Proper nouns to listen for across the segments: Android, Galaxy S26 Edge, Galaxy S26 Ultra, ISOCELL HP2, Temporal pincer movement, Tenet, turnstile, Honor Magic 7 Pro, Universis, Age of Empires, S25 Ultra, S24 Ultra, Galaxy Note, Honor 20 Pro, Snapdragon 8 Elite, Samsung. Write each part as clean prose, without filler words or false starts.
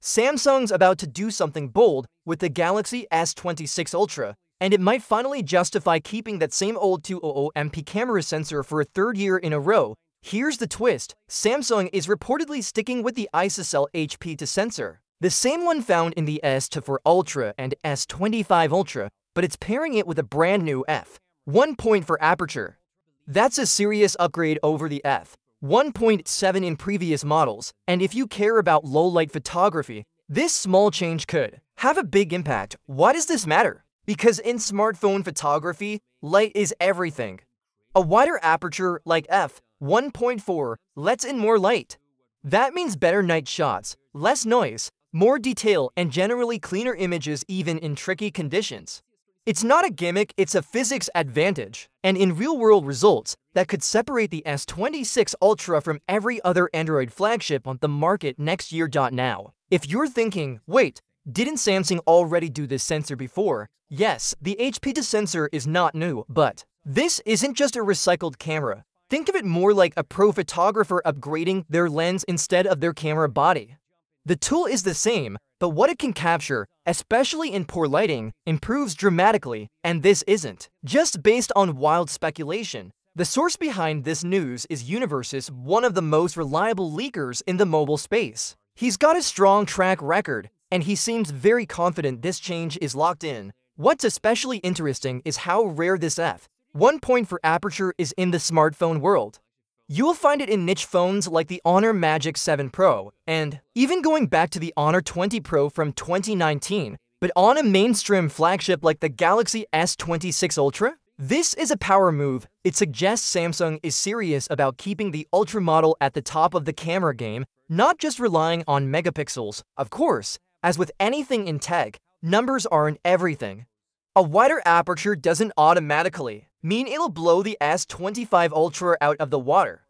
Samsung's about to do something bold with the Galaxy S26 Ultra, and it might finally justify keeping that same old 200MP camera sensor for a third year in a row. Here's the twist: Samsung is reportedly sticking with the ISOCELL HP2 sensor, the same one found in the S24 Ultra and S25 Ultra, but it's pairing it with a brand new f/1.4 for aperture. That's a serious upgrade over the f/1.7 in previous models, and if you care about low-light photography, this small change could have a big impact. Why does this matter? Because in smartphone photography, light is everything. A wider aperture like f/1.4 lets in more light. That means better night shots, less noise, more detail, and generally cleaner images even in tricky conditions. It's not a gimmick, it's a physics advantage, and in real-world results that could separate the S26 Ultra from every other Android flagship on the market next year. Now, if you're thinking, wait, didn't Samsung already do this sensor before? Yes, the HP2 sensor is not new, but this isn't just a recycled camera. Think of it more like a pro photographer upgrading their lens instead of their camera body. The tool is the same, but what it can capture, especially in poor lighting, improves dramatically, and this isn't just based on wild speculation. The source behind this news is Universis, one of the most reliable leakers in the mobile space. He's got a strong track record, and he seems very confident this change is locked in. What's especially interesting is how rare this f/1.4 aperture is in the smartphone world. You'll find it in niche phones like the Honor Magic 7 Pro, and even going back to the Honor 20 Pro from 2019, but on a mainstream flagship like the Galaxy S26 Ultra? This is a power move. It suggests Samsung is serious about keeping the Ultra model at the top of the camera game, not just relying on megapixels. Of course, as with anything in tech, numbers aren't everything. A wider aperture doesn't automatically mean it'll blow the S25 Ultra out of the water.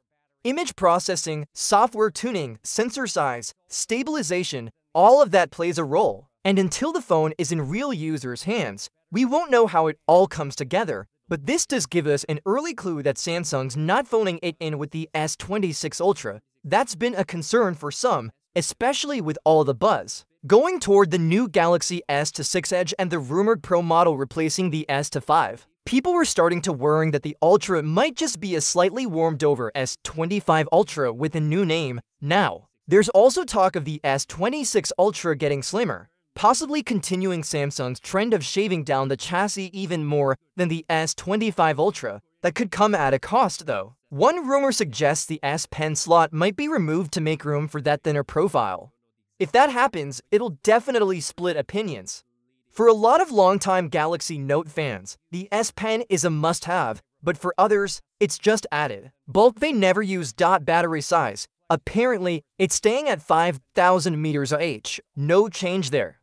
Image processing, software tuning, sensor size, stabilization, all of that plays a role. And until the phone is in real users' hands, we won't know how it all comes together. But this does give us an early clue that Samsung's not phoning it in with the S26 Ultra. That's been a concern for some, especially with all the buzz going toward the new Galaxy S26 Edge and the rumored Pro model replacing the S25. People were starting to worry that the Ultra might just be a slightly warmed-over S25 Ultra with a new name. Now, there's also talk of the S26 Ultra getting slimmer, possibly continuing Samsung's trend of shaving down the chassis even more than the S25 Ultra. That could come at a cost, though. One rumor suggests the S Pen slot might be removed to make room for that thinner profile. If that happens, it'll definitely split opinions. For a lot of longtime Galaxy Note fans, the S Pen is a must-have, but for others, it's just added bulk they never use. Battery size, apparently, it's staying at 5,000 mAh, no change there.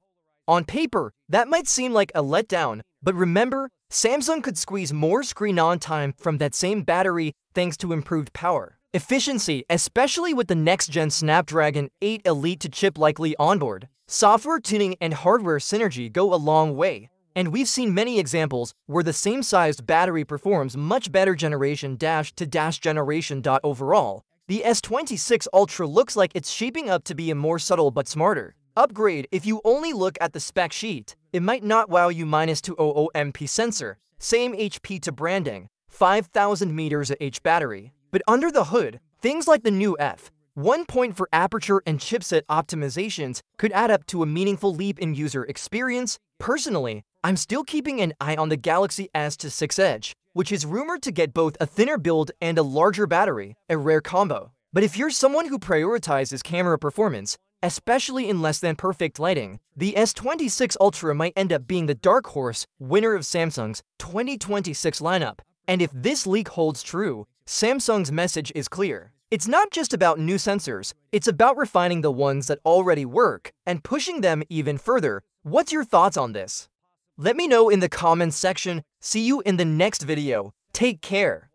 On paper, that might seem like a letdown, but remember, Samsung could squeeze more screen-on time from that same battery thanks to improved power efficiency, especially with the next-gen Snapdragon 8 Elite chip likely onboard. Software tuning and hardware synergy go a long way, and we've seen many examples where the same-sized battery performs much better generation to generation. Overall, the S26 Ultra looks like it's shaping up to be a more subtle but smarter upgrade. If you only look at the spec sheet, it might not wow you. -200MP sensor, same HP2 branding, 5,000 mAh battery. But under the hood, things like the new f/1.4 for aperture and chipset optimizations could add up to a meaningful leap in user experience. Personally, I'm still keeping an eye on the Galaxy S26 Edge, which is rumored to get both a thinner build and a larger battery, a rare combo. But if you're someone who prioritizes camera performance, especially in less than perfect lighting, the S26 Ultra might end up being the dark horse winner of Samsung's 2026 lineup. And if this leak holds true, Samsung's message is clear. It's not just about new sensors, it's about refining the ones that already work and pushing them even further. What's your thoughts on this? Let me know in the comments section. See you in the next video. Take care.